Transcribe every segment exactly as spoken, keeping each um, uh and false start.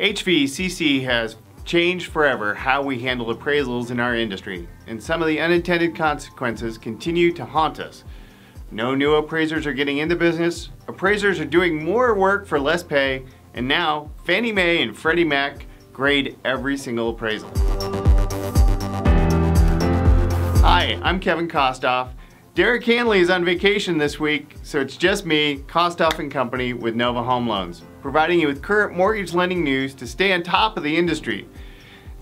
H V C C has changed forever how we handle appraisals in our industry, and some of the unintended consequences continue to haunt us. No new appraisers are getting into business, appraisers are doing more work for less pay, and now Fannie Mae and Freddie Mac grade every single appraisal. Hi, I'm Kevin Kostoff. Derek Handley is on vacation this week, so it's just me, Kostoff and Company with Nova Home Loans, providing you with current mortgage lending news to stay on top of the industry.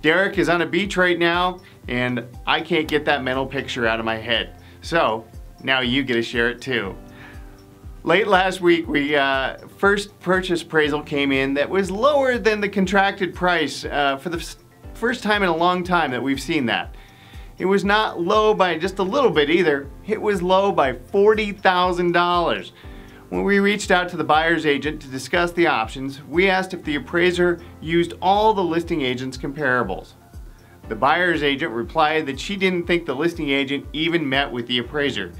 Derek is on a beach right now, and I can't get that mental picture out of my head. So, now you get to share it too. Late last week, we uh, first purchase appraisal came in that was lower than the contracted price uh, for the first time in a long time that we've seen that. It was not low by just a little bit either. It was low by forty thousand dollars. When we reached out to the buyer's agent to discuss the options, we asked if the appraiser used all the listing agent's comparables. The buyer's agent replied that she didn't think the listing agent even met with the appraiser.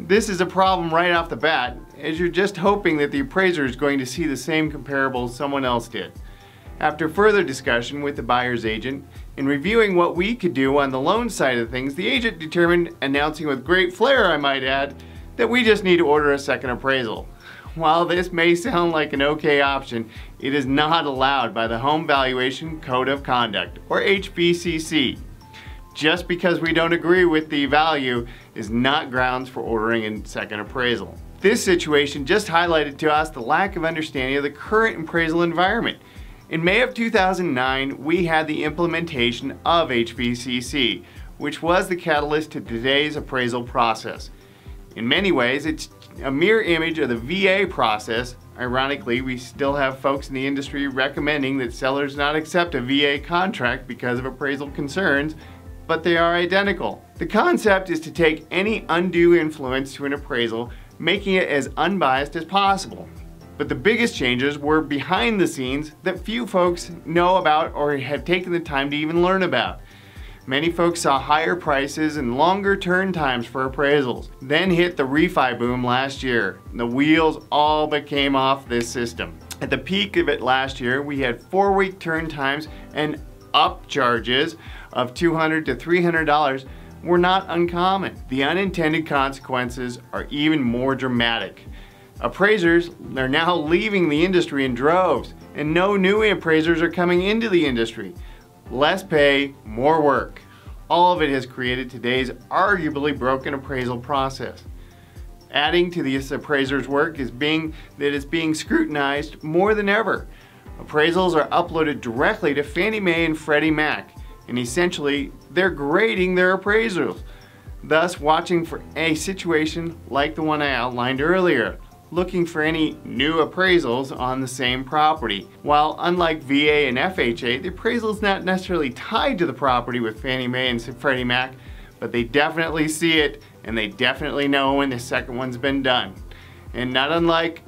This is a problem right off the bat, as you're just hoping that the appraiser is going to see the same comparables someone else did. After further discussion with the buyer's agent and reviewing what we could do on the loan side of things, the agent determined, announcing with great flair I might add, that we just need to order a second appraisal. While this may sound like an okay option, it is not allowed by the Home Valuation Code of Conduct, or H V C C. Just because we don't agree with the value is not grounds for ordering a second appraisal. This situation just highlighted to us the lack of understanding of the current appraisal environment. In May of two thousand nine, we had the implementation of H V C C, which was the catalyst to today's appraisal process. In many ways, it's a mirror image of the V A process. Ironically, we still have folks in the industry recommending that sellers not accept a V A contract because of appraisal concerns, but they are identical. The concept is to take any undue influence to an appraisal, making it as unbiased as possible. But the biggest changes were behind the scenes that few folks know about or have taken the time to even learn about. Many folks saw higher prices and longer turn times for appraisals. Then hit the refi boom last year. The wheels all but came off this system. At the peak of it last year, we had four-week turn times, and up charges of two hundred to three hundred dollars were not uncommon. The unintended consequences are even more dramatic. Appraisers are now leaving the industry in droves, and no new appraisers are coming into the industry. Less pay, more work. All of it has created today's arguably broken appraisal process. Adding to this appraiser's work is being that it's being scrutinized more than ever. Appraisals are uploaded directly to Fannie Mae and Freddie Mac, and essentially they're grading their appraisals, thus watching for a situation like the one I outlined earlier, looking for any new appraisals on the same property. While unlike V A and F H A, the appraisal is not necessarily tied to the property with Fannie Mae and Freddie Mac, but they definitely see it, and they definitely know when the second one's been done. And not unlike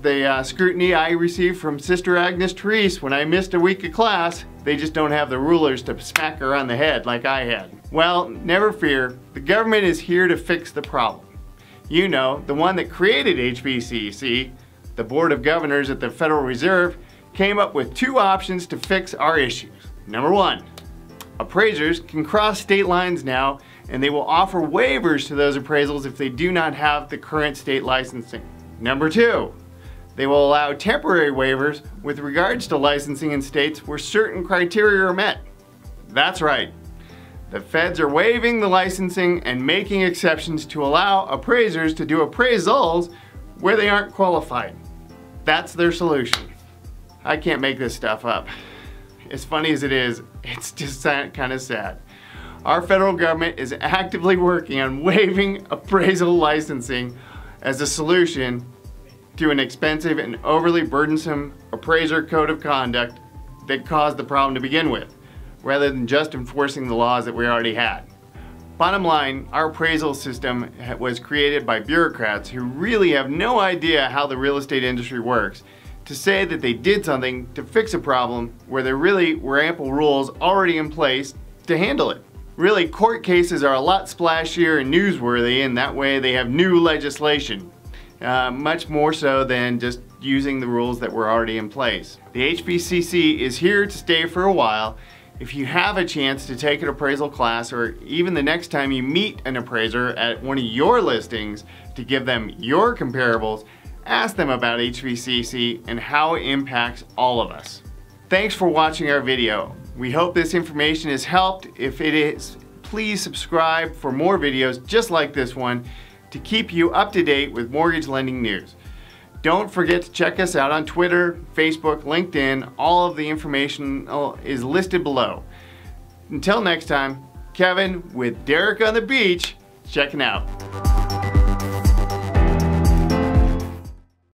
the uh, scrutiny I received from Sister Agnes Therese when I missed a week of class, they just don't have the rulers to smack her on the head like I had. Well, never fear, the government is here to fix the problem. You know, the one that created H V C C, the Board of Governors at the Federal Reserve, came up with two options to fix our issues. Number one, appraisers can cross state lines now, and they will offer waivers to those appraisals if they do not have the current state licensing. Number two, they will allow temporary waivers with regards to licensing in states where certain criteria are met. That's right. The feds are waiving the licensing and making exceptions to allow appraisers to do appraisals where they aren't qualified. That's their solution. I can't make this stuff up. As funny as it is, it's just kind of sad. Our federal government is actively working on waiving appraisal licensing as a solution to an expensive and overly burdensome appraiser code of conduct that caused the problem to begin with, rather than just enforcing the laws that we already had. Bottom line, our appraisal system was created by bureaucrats who really have no idea how the real estate industry works to say that they did something to fix a problem where there really were ample rules already in place to handle it. Really, court cases are a lot splashier and newsworthy, and that way they have new legislation, uh, much more so than just using the rules that were already in place. The H V C C is here to stay for a while. If you have a chance to take an appraisal class, or even the next time you meet an appraiser at one of your listings to give them your comparables, ask them about H V C C and how it impacts all of us. Thanks for watching our video. We hope this information has helped. If it is, please subscribe for more videos just like this one to keep you up to date with mortgage lending news. Don't forget to check us out on Twitter, Facebook, LinkedIn. All of the information is listed below. Until next time, Kevin with Derek on the Beach, checking out.